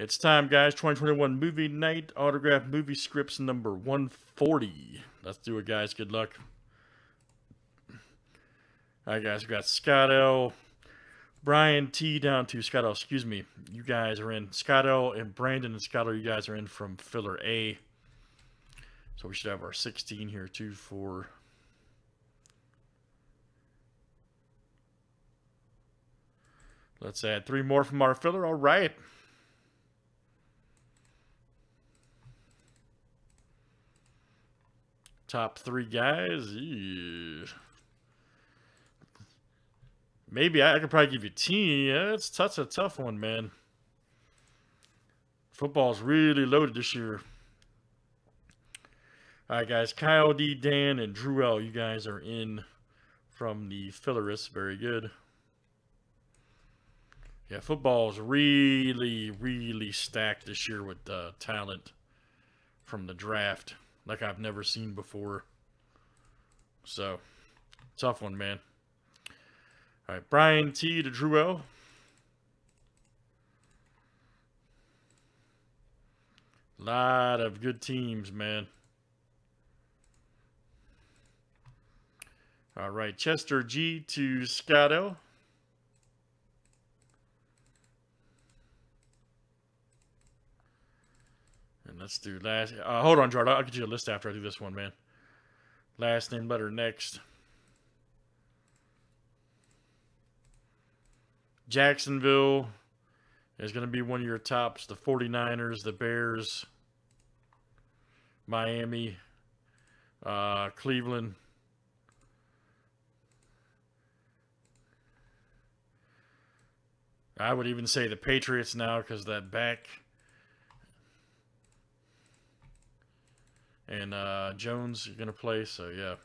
It's time, guys. 2021 movie night, autograph movie scripts number 140. Let's do it, guys. Good luck. All right, guys. We got Scott L, Brian T down to Scott L. Excuse me. You guys are in. Scott L and Brandon and Scott L, you guys are in from filler A. So we should have our 16 here. 2, 4. Let's add 3 more from our filler. All right. Top 3 guys. Yeah. Maybe I could probably give you T. Yeah, that's a tough one, man. Football's really loaded this year. All right, guys. Kyle D, Dan, and Drew L. You guys are in from the fillerist. Very good. Yeah, football's really, really stacked this year with talent from the draft. Like I've never seen before. So, tough one, man. All right, Brian T to Drew L. Lot of good teams, man. All right, Chester G to Scott L. Let's do last. Hold on, Gerard. I'll get you a list after I do this one, man. Last name letter next. Jacksonville is going to be one of your tops. The 49ers, the Bears, Miami, Cleveland. I would even say the Patriots now because that back. And Jones, you're going to play, so yeah.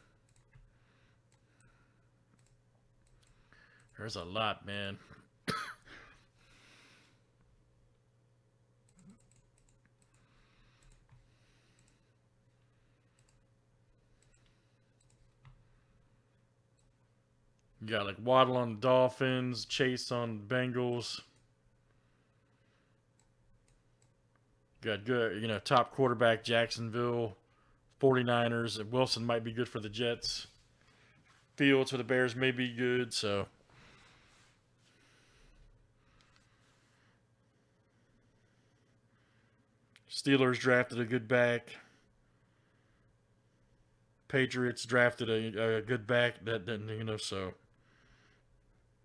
There's a lot, man. You got like Waddle on the Dolphins, Chase on the Bengals. You got good, you know, top quarterback Jacksonville. 49ers, and Wilson might be good for the Jets. Fields for the Bears may be good, so. Steelers drafted a good back. Patriots drafted a good back. That didn't, you know, so.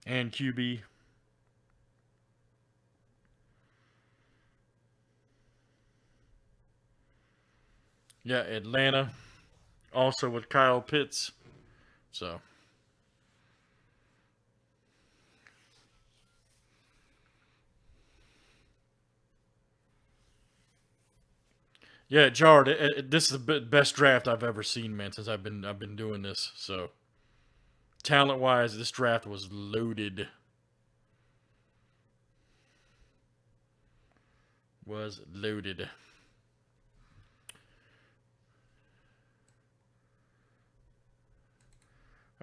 And QB. Yeah, Atlanta, also with Kyle Pitts, so. Yeah, Jared, this is the best draft I've ever seen, man, since I've been doing this, so. Talent-wise, this draft was loaded. Was loaded.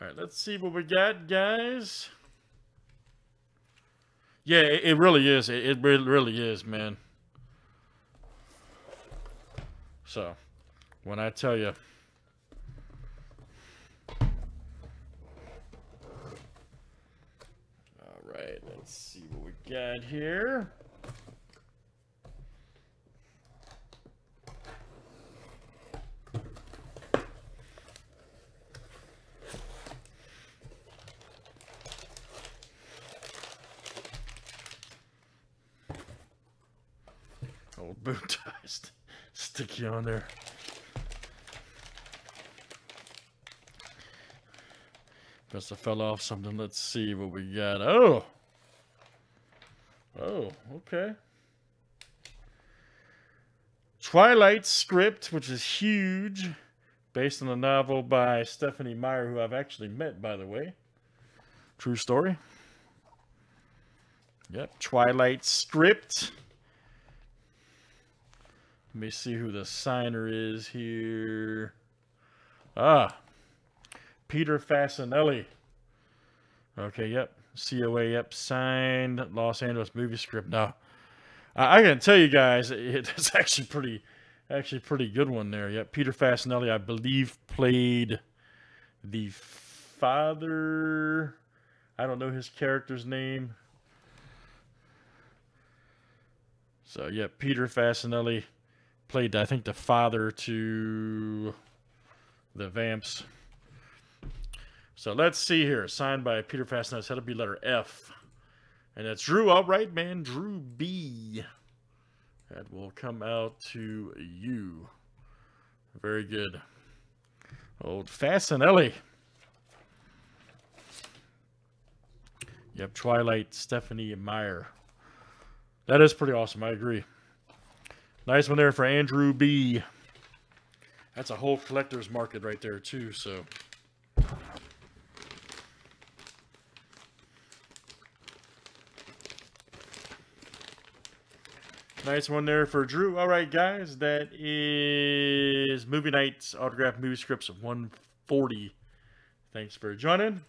All right, let's see what we got, guys. Yeah, it really is. It really is, man. So, when I tell you. All right, let's see what we got here. Old boot ties, stick you on there. Must have fell off something. Let's see what we got. Oh, okay. Twilight script, which is huge, based on a novel by Stephanie Meyer, who I've actually met, by the way. True story. Yep, Twilight script. Let me see who the signer is here. Ah, Peter Facinelli. Okay, yep. COA, yep. Signed Los Angeles movie script. Now, I can tell you guys, it's actually pretty good one there. Yeah, Peter Facinelli, I believe, played the father. I don't know his character's name. So yeah, Peter Facinelli played, I think, the father to the Vamps. So let's see here. Signed by Peter Facinelli. That'll be letter F. And that's Drew. All right, man. Drew B. That will come out to you. Very good. Old Facinelli. Yep, Twilight, Stephanie Meyer. That is pretty awesome. I agree. Nice one there for Andrew B. That's a whole collector's market right there, too, so... Nice one there for Drew. All right, guys, that is Movie Night's Autographed Movie Scripts 140. Thanks for joining.